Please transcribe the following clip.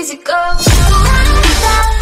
easy go.